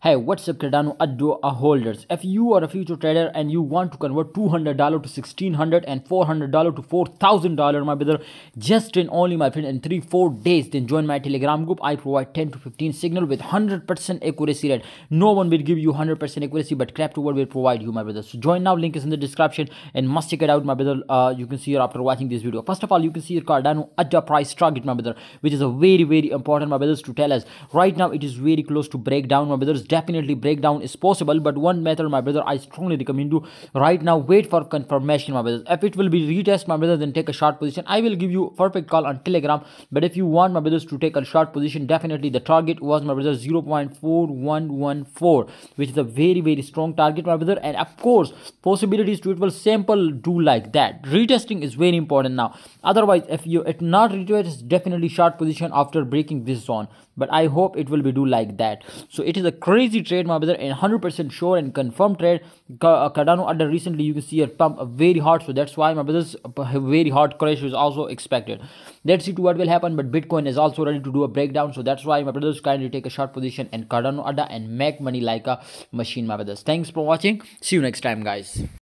Hey, what's up Cardano Addo holders? If you are a future trader and you want to convert $200 to $1,600 and $400 to $4,000, my brother, just and only, my friend, in 3-4 days, then join my Telegram group. I provide 10 to 15 signal with 100% accuracy rate. No one will give you 100% accuracy, but CryptoWorld will provide you, my brother. So join now, link is in the description, and must check it out, my brother. You can see here after watching this video. First of all, you can see your Cardano Addo price target, my brother, which is a very important, my brothers, to tell us. Right now, it is very close to breakdown, my brothers. Definitely breakdown is possible, but one method, my brother, I strongly recommend you right now, wait for confirmation, my brother. If it will be retest, my brother, then take a short position. I will give you perfect call on Telegram, but if you want, my brothers, to take a short position, definitely the target was, my brother, 0.4114, which is a very strong target, my brother, and of course possibilities to it will sample do like that. Retesting is very important now, otherwise if you it not retest, definitely short position after breaking this zone, but I hope it will be do like that. So it is a crazy trade, my brother, and 100% sure and confirmed trade. Cardano under recently, you can see a pump very hard, so that's why, my brothers, a very hard crash is also expected. Let's see to what will happen, but Bitcoin is also ready to do a breakdown, so that's why, my brothers, kindly take a short position and Cardano under and make money like a machine, my brothers. Thanks for watching. See you next time, guys.